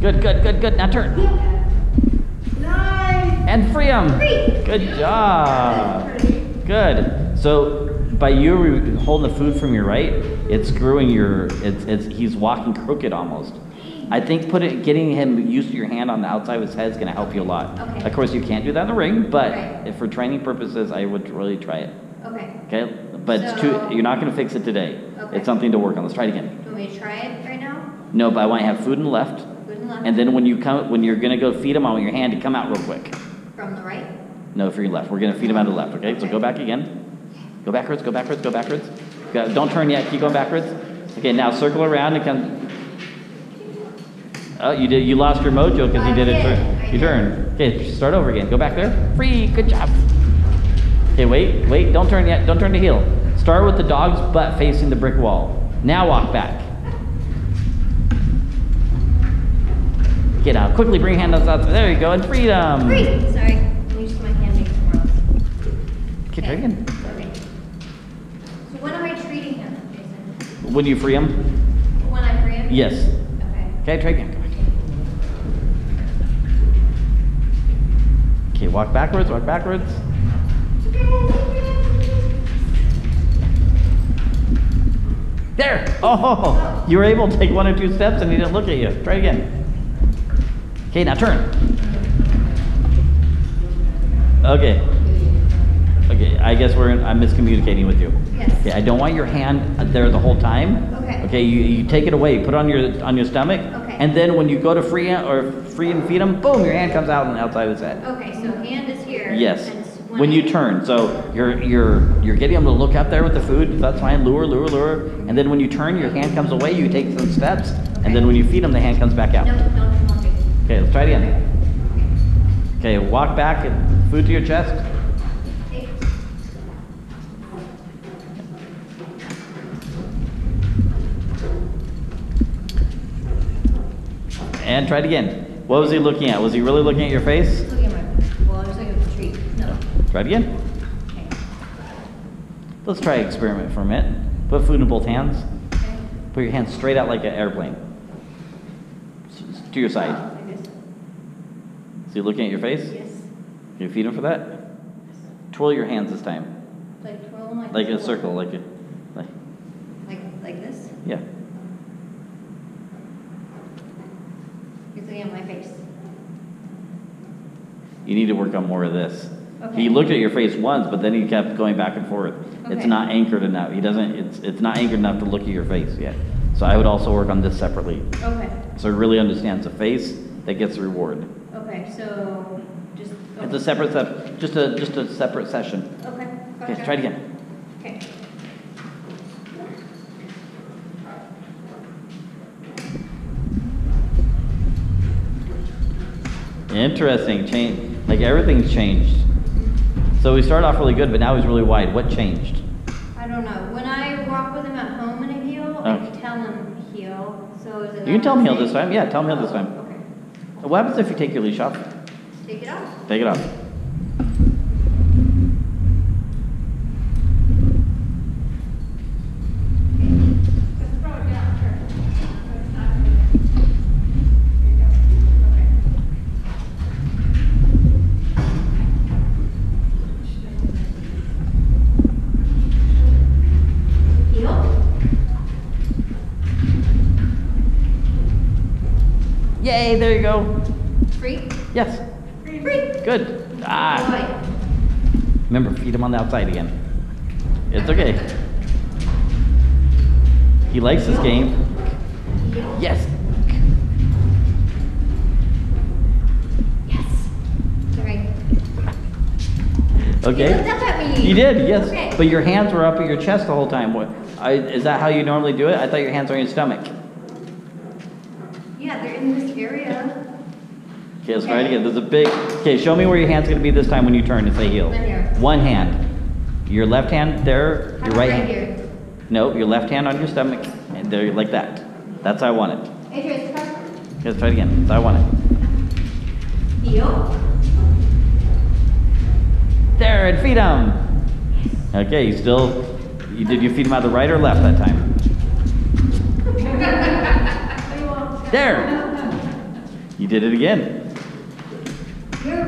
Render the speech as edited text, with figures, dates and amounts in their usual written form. Good, good, good, good. Now turn. 9. And free him. Good job. Good. So by you holding the food from your right, it's screwing your. He's walking crooked almost. I think getting him used to your hand on the outside of his head is going to help you a lot. Okay. Of course, you can't do that in the ring, but if for training purposes, I would really try it. Okay. Okay, but so, you're not going to fix it today. Okay. It's something to work on. Let's try it again. Do you want me to try it right now? No, but I want to have food and left. Food and left. And then when you're going to go feed him, I want your hand to come out real quick. From the right? No, from your left. We're going to feed him out of the left. Okay? So go back again. Go backwards, go backwards, go backwards. Don't turn yet. Keep going backwards. Okay, now circle around and come. Oh, you did. You lost your mojo because you did a turn. You turn. Okay, start over again. Go back there. Free. Good job. Okay, wait, wait. Don't turn yet. Don't turn to heel. Start with the dog's butt facing the brick wall. Now walk back. Get out. Quickly bring your hand outside. There you go. And freedom. Free. Sorry. I used my hand to make somewhere else. Okay, try again. When am I treating him, Jason? When you free him? When I free him? Yes. Okay. Okay, try again. Come on. Okay, walk backwards, walk backwards. There! Oh, you were able to take one or two steps and he didn't look at you. Try again. Okay, now turn. Okay. Okay, I guess I'm miscommunicating with you. Yes. Okay, I don't want your hand there the whole time. Okay. Okay, you take it away, put it on your stomach, okay. And then when you go to free and feed him, boom, your hand comes out and outside of his head. Okay, so hand is here. Yes. When you turn, so you're getting him to look up there with the food. That's fine. Lure, lure, lure, and then when you turn, your hand comes away. You take some steps, okay. And then when you feed him, the hand comes back out. No, don't. Okay, let's try it again. Okay, walk back and food to your chest. And try it again. What was he looking at? Was he really looking at your face? He was looking at my face. Well, I was looking at the tree. No. Try it again. Okay. Let's try an experiment for a minute. Put food in both hands. Okay. Put your hands straight out like an airplane. To your side. Oh, like this. Is he looking at your face? Yes. Can you feed him for that? Yes. Twirl your hands this time. Like twirl them like this? Like a circle. Like this? Yeah. He's looking at my face. You need to work on more of this. Okay. He looked at your face once, but then he kept going back and forth. Okay. It's not anchored enough. It's not anchored enough to look at your face yet. So I would also work on this separately. Okay. So he really understands the face that gets the reward. Okay. So just. Okay. It's a separate just a separate session. Okay. Gotcha. Okay. Try it again. Okay. Interesting change. Like everything's changed. So we started off really good, but now he's really wide. What changed? I don't know. When I walk with him at home in a heel, I can tell him heel. So is it? You can tell him heel this time. Yeah, tell him heel this time. Okay. What happens if you take your leash off? Take it off. Take it off. Yay, there you go. Free? Yes. Free. Good. Ah. Remember, feed him on the outside again. It's okay. He likes this game. Yes. Yes. Sorry. Okay. He looked up at me. He did, yes. Okay. But your hands were up at your chest the whole time. What? Is that how you normally do it? I thought your hands were on your stomach. Yeah, they're in this area. Okay, let's try it again. There's a big. Okay, show me where your hand's gonna be this time when you turn and say heel. Here. One hand. Your left hand there. Your right hand. Here. No, your left hand on your stomach, and there, like that. That's how I want it. Okay, let's try it again. That's how I want it. Heel. There, and feed him. Yes. Okay, you still. Did you feed him out of the right or left that time? There. You did it again.